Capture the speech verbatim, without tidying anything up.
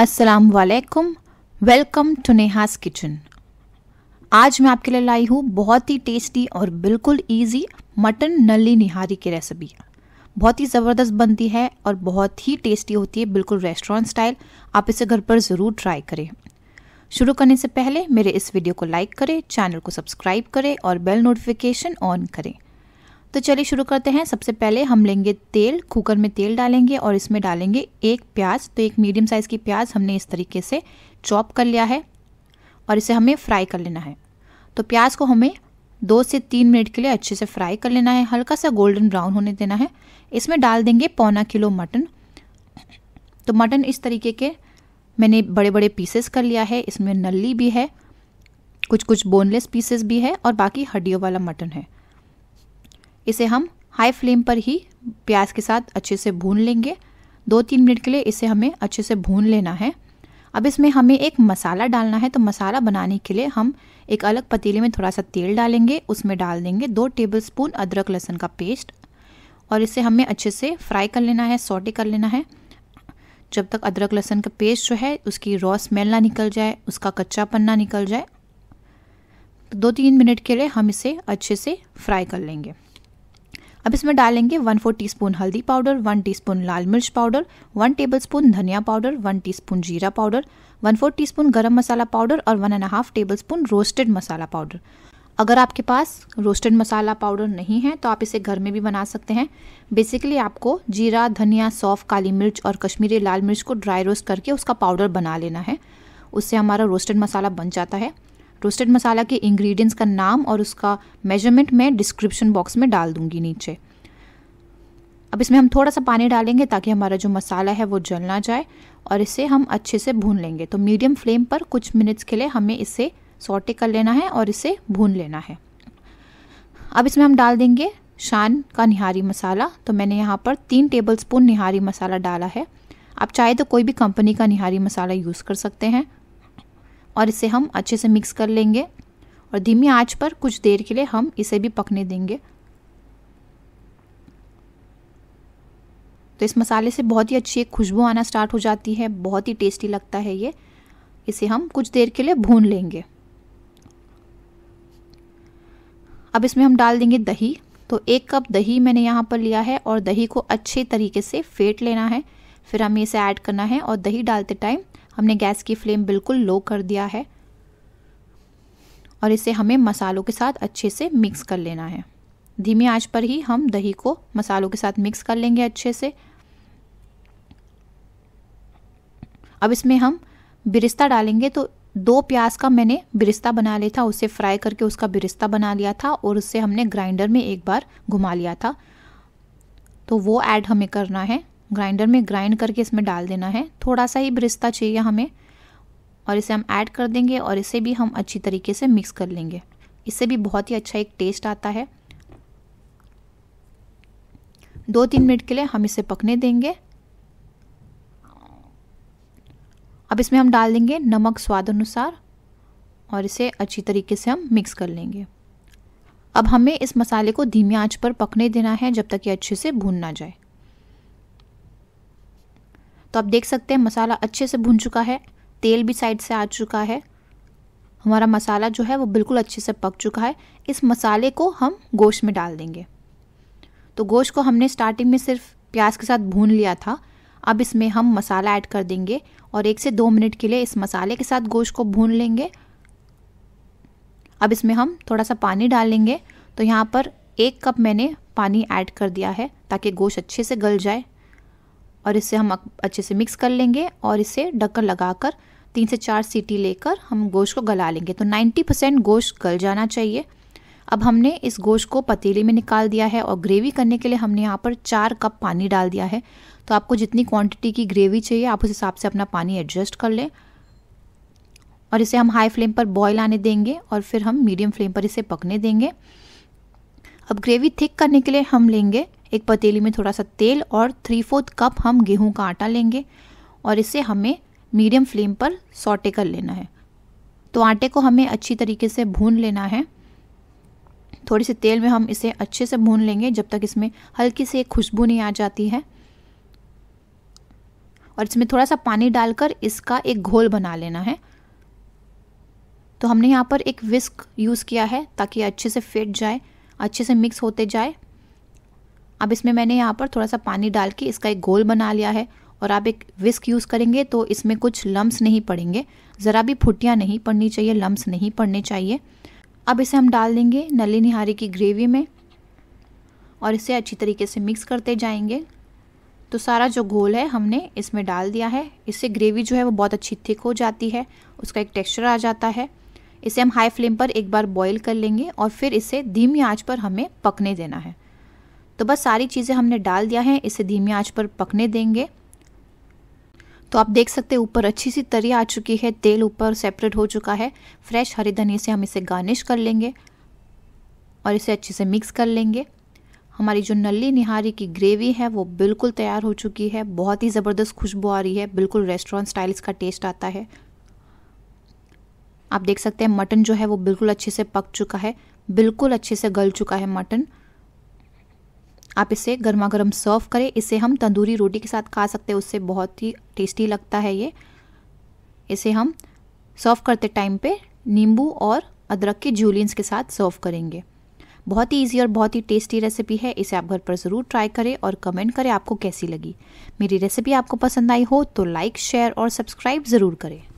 अस्सलाम वालेकुम, welcome to नेहास kitchen. आज मैं आपके लिए लाई हूँ बहुत ही टेस्टी और बिल्कुल इजी मटन नली निहारी की रेसिपी। बहुत ही ज़बरदस्त बनती है और बहुत ही टेस्टी होती है, बिल्कुल रेस्टोरेंट स्टाइल। आप इसे घर पर ज़रूर ट्राई करें। शुरू करने से पहले मेरे इस वीडियो को लाइक करें, चैनल को सब्सक्राइब करें और बेल नोटिफिकेशन ऑन करें। तो चलिए शुरू करते हैं। सबसे पहले हम लेंगे तेल, कुकर में तेल डालेंगे और इसमें डालेंगे एक प्याज। तो एक मीडियम साइज़ की प्याज हमने इस तरीके से चॉप कर लिया है और इसे हमें फ्राई कर लेना है। तो प्याज को हमें दो से तीन मिनट के लिए अच्छे से फ्राई कर लेना है, हल्का सा गोल्डन ब्राउन होने देना है। इसमें डाल देंगे पौना किलो मटन। तो मटन इस तरीके के मैंने बड़े बड़े पीसेस कर लिया है। इसमें नली भी है, कुछ कुछ बोनलेस पीसेस भी है और बाकी हड्डियों वाला मटन है। इसे हम हाई फ्लेम पर ही प्याज के साथ अच्छे से भून लेंगे। दो तीन मिनट के लिए इसे हमें अच्छे से भून लेना है। अब इसमें हमें एक मसाला डालना है। तो मसाला बनाने के लिए हम एक अलग पतीले में थोड़ा सा तेल डालेंगे, उसमें डाल देंगे दो टेबलस्पून अदरक लहसुन का पेस्ट और इसे हमें अच्छे से फ्राई कर लेना है, सौटे कर लेना है। जब तक अदरक लहसुन का पेस्ट जो है उसकी रॉ स्मेल ना निकल जाए, उसका कच्चापन ना निकल जाए। तो दो तीन मिनट के लिए हम इसे अच्छे से फ्राई कर लेंगे। अब इसमें डालेंगे वन फोर टीस्पून हल्दी पाउडर, वन टीस्पून लाल मिर्च पाउडर, वन टेबलस्पून धनिया पाउडर, वन टीस्पून जीरा पाउडर, वन फोर टीस्पून गरम मसाला पाउडर और one and half tablespoon roasted masala powder. अगर आपके पास रोस्टेड मसाला पाउडर नहीं है तो आप इसे घर में भी बना सकते हैं। बेसिकली आपको जीरा, धनिया, सौफ, काली मिर्च और कश्मीरी लाल मिर्च को ड्राई रोस्ट करके उसका पाउडर बना लेना है। उससे हमारा रोस्टेड मसाला बन जाता है। रोस्टेड मसाला के इंग्रेडिएंट्स का नाम और उसका मेजरमेंट मैं डिस्क्रिप्शन बॉक्स में डाल दूंगी नीचे। अब इसमें हम थोड़ा सा पानी डालेंगे ताकि हमारा जो मसाला है वो जल ना जाए और इसे हम अच्छे से भून लेंगे। तो मीडियम फ्लेम पर कुछ मिनट्स के लिए हमें इसे सौटे कर लेना है और इसे भून लेना है। अब इसमें हम डाल देंगे शान का निहारी मसाला। तो मैंने यहाँ पर तीन टेबलस्पून निहारी मसाला डाला है। आप चाहे तो कोई भी कंपनी का निहारी मसाला यूज़ कर सकते हैं और इसे हम अच्छे से मिक्स कर लेंगे और धीमी आंच पर कुछ देर के लिए हम इसे भी पकने देंगे। तो इस मसाले से बहुत ही अच्छी एक खुशबू आना स्टार्ट हो जाती है, बहुत ही टेस्टी लगता है ये। इसे हम कुछ देर के लिए भून लेंगे। अब इसमें हम डाल देंगे दही। तो एक कप दही मैंने यहाँ पर लिया है और दही को अच्छे तरीके से फेंट लेना है। फिर हमें इसे ऐड करना है और दही डालते टाइम हमने गैस की फ्लेम बिल्कुल लो कर दिया है और इसे हमें मसालों के साथ अच्छे से मिक्स कर लेना है। धीमी आंच पर ही हम दही को मसालों के साथ मिक्स कर लेंगे अच्छे से। अब इसमें हम बिरिस्ता डालेंगे। तो दो प्याज का मैंने बिरिस्ता बना लिया था, उसे फ्राई करके उसका बिरिस्ता बना लिया था और उससे हमने ग्राइंडर में एक बार घुमा लिया था। तो वो ऐड हमें करना है, ग्राइंडर में ग्राइंड करके इसमें डाल देना है। थोड़ा सा ही बिरिस्ता चाहिए हमें और इसे हम ऐड कर देंगे और इसे भी हम अच्छी तरीके से मिक्स कर लेंगे। इससे भी बहुत ही अच्छा एक टेस्ट आता है। दो तीन मिनट के लिए हम इसे पकने देंगे। अब इसमें हम डाल देंगे नमक स्वाद अनुसार और इसे अच्छी तरीके से हम मिक्स कर लेंगे। अब हमें इस मसाले को धीमी आंच पर पकने देना है जब तक ये अच्छे से भून ना जाए। तो आप देख सकते हैं मसाला अच्छे से भून चुका है, तेल भी साइड से आ चुका है। हमारा मसाला जो है वो बिल्कुल अच्छे से पक चुका है। इस मसाले को हम गोश्त में डाल देंगे। तो गोश्त को हमने स्टार्टिंग में सिर्फ प्याज के साथ भून लिया था। अब इसमें हम मसाला ऐड कर देंगे और एक से दो मिनट के लिए इस मसाले के साथ गोश्त को भून लेंगे। अब इसमें हम थोड़ा सा पानी डालेंगे। तो यहाँ पर एक कप मैंने पानी ऐड कर दिया है ताकि गोश्त अच्छे से गल जाए और इसे हम अच्छे से मिक्स कर लेंगे और इसे ढक्कन लगाकर तीन से चार सीटी लेकर हम गोश्त को गला लेंगे। तो नब्बे परसेंट गोश्त गल जाना चाहिए। अब हमने इस गोश्त को पतीले में निकाल दिया है और ग्रेवी करने के लिए हमने यहाँ पर चार कप पानी डाल दिया है। तो आपको जितनी क्वांटिटी की ग्रेवी चाहिए आप उस हिसाब से अपना पानी एडजस्ट कर लें और इसे हम हाई फ्लेम पर बॉयल आने देंगे और फिर हम मीडियम फ्लेम पर इसे पकने देंगे। अब ग्रेवी थिक करने के लिए हम लेंगे एक पतीली में थोड़ा सा तेल और थ्री फोर्थ कप हम गेहूं का आटा लेंगे और इसे हमें मीडियम फ्लेम पर सौटे कर लेना है। तो आटे को हमें अच्छी तरीके से भून लेना है। थोड़ी सी तेल में हम इसे अच्छे से भून लेंगे जब तक इसमें हल्की सी खुशबू नहीं आ जाती है। और इसमें थोड़ा सा पानी डालकर इसका एक घोल बना लेना है। तो हमने यहाँ पर एक विस्क यूज़ किया है ताकि अच्छे से फेट जाए, अच्छे से मिक्स होते जाए। अब इसमें मैंने यहाँ पर थोड़ा सा पानी डाल के इसका एक घोल बना लिया है और आप एक विस्क यूज़ करेंगे तो इसमें कुछ लम्स नहीं पड़ेंगे, ज़रा भी फुटियाँ नहीं पड़नी चाहिए, लम्स नहीं पड़ने चाहिए। अब इसे हम डाल देंगे नली निहारी की ग्रेवी में और इसे अच्छी तरीके से मिक्स करते जाएंगे। तो सारा जो घोल है हमने इसमें डाल दिया है, इससे ग्रेवी जो है वो बहुत अच्छी थिक हो जाती है, उसका एक टेक्स्चर आ जाता है। इसे हम हाई फ्लेम पर एक बार बॉईल कर लेंगे और फिर इसे धीमी आंच पर हमें पकने देना है। तो बस सारी चीज़ें हमने डाल दिया है, इसे धीमी आंच पर पकने देंगे। तो आप देख सकते हैं ऊपर अच्छी सी तरी आ चुकी है, तेल ऊपर सेपरेट हो चुका है। फ्रेश हरी धनिया से हम इसे गार्निश कर लेंगे और इसे अच्छे से मिक्स कर लेंगे। हमारी जो नल्ली निहारी की ग्रेवी है वो बिल्कुल तैयार हो चुकी है। बहुत ही ज़बरदस्त खुशबू आ रही है, बिल्कुल रेस्टोरेंट स्टाइल इसका टेस्ट आता है। आप देख सकते हैं मटन जो है वो बिल्कुल अच्छे से पक चुका है, बिल्कुल अच्छे से गल चुका है मटन। आप इसे गर्मा गर्म सर्व करें, इसे हम तंदूरी रोटी के साथ खा सकते हैं, उससे बहुत ही टेस्टी लगता है ये। इसे हम सर्व करते टाइम पे नींबू और अदरक के जूलियंस के साथ सर्व करेंगे। बहुत ही इजी और बहुत ही टेस्टी रेसिपी है, इसे आप घर पर ज़रूर ट्राई करें और कमेंट करें आपको कैसी लगी। मेरी रेसिपी आपको पसंद आई हो तो लाइक, शेयर और सब्सक्राइब ज़रूर करें।